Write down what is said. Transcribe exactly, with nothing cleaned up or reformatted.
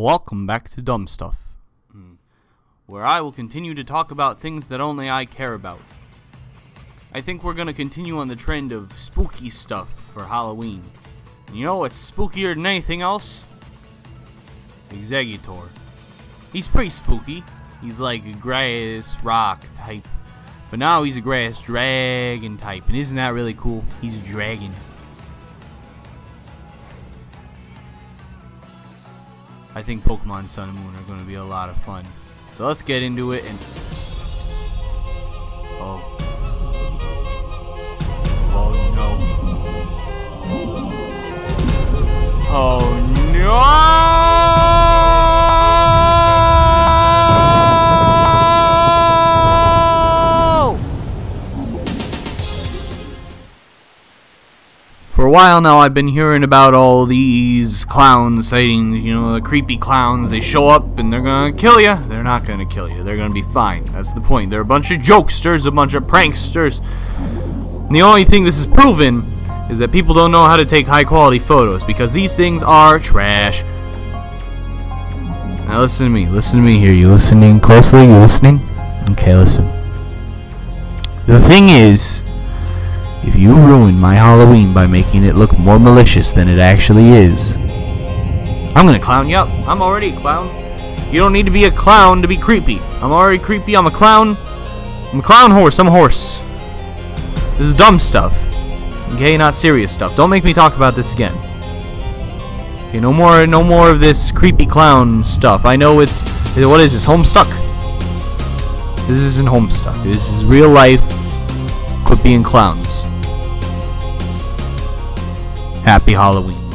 Welcome back to Dumb Stuff, where I will continue to talk about things that only I care about. I think we're going to continue on the trend of spooky stuff for Halloween. And you know what's spookier than anything else? Exeggutor. He's pretty spooky. He's like a grass rock type. But now he's a grass dragon type, and isn't that really cool? He's a dragon. I think Pokémon Sun and Moon are going to be a lot of fun. So let's get into it and... Oh. Oh no. Oh no! For a while now I've been hearing about all these clown sightings, you know, the creepy clowns. They show up and they're gonna kill you. They're not gonna kill you. They're gonna be fine. That's the point. They're a bunch of jokesters, a bunch of pranksters. And the only thing this is proven is that people don't know how to take high-quality photos because these things are trash. Now listen to me. Listen to me here. You listening closely? You listening? Okay, listen. The thing is, if you ruin my Halloween by making it look more malicious than it actually is, I'm gonna clown you up. I'm already a clown. You don't need to be a clown to be creepy. I'm already creepy. I'm a clown. I'm a clown horse. I'm a horse. This is dumb stuff. Okay, not serious stuff. Don't make me talk about this again. Okay, no more, no more of this creepy clown stuff. I know it's, what is this? Homestuck. This isn't Homestuck. This is real life. Quit being clowns. Happy Halloween.